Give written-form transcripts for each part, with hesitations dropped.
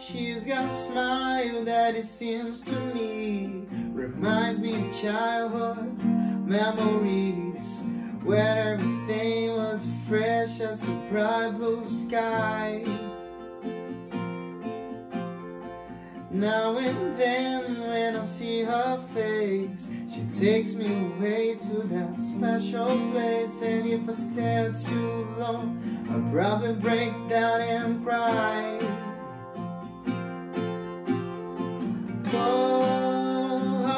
She's got a smile that it seems to me reminds me of childhood memories, when everything was fresh as a bright blue sky. Now and then when I see her face, she takes me away to that special place. And if I stare too long, I'll probably break down and cry. Oh,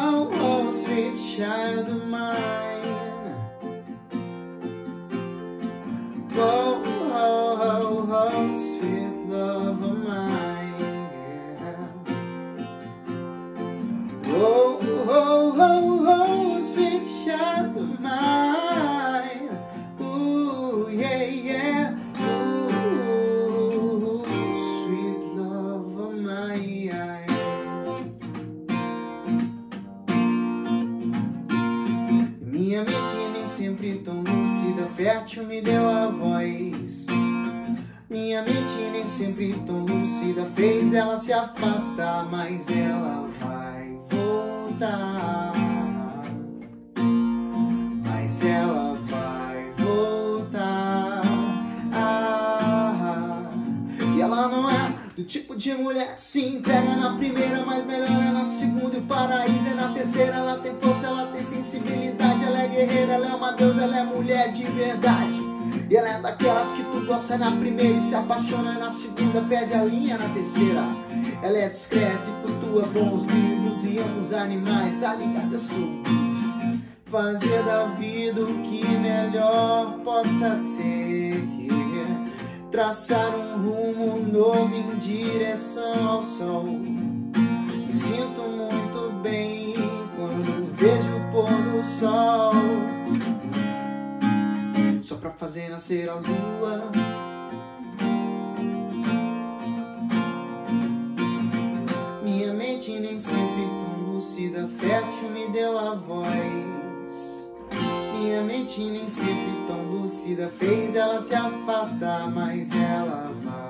oh, oh, sweet child of mine. Oh, oh, oh, oh, sweet love of mine, yeah. Oh, oh, oh, oh, sweet child of mine. Ooh, yeah, yeah. Ooh, sweet love of mine. Minha mente nem sempre tão lúcida, fértil, me deu a voz. Minha mente nem sempre tão lúcida, fez ela se afastar, mas ela vai voltar. Mas ela vai voltar. Ah, e ela não é do tipo de mulher que se entrega na primeira, mas melhor é na segunda, e o paraíso é na terceira. Ela tem força, ela tem sensibilidade, ela é guerreira, ela é uma deusa, ela é mulher de verdade. E ela é daquelas que tu gosta na primeira e se apaixona na segunda, perde a linha na terceira. Ela é discreta e cultua bons livros e ama os animais, tá ligada, sou fazer da vida o que melhor possa ser, traçar um rumo novo em direção ao sol. Me sinto muito bem quando vejo o pôr do sol, só pra fazer nascer a lua. Minha mente nem sempre tão lúcida, fértil, me deu a voz. Minha mente nem sempre tão lúcida, fez ela se afastar, mas ela vai.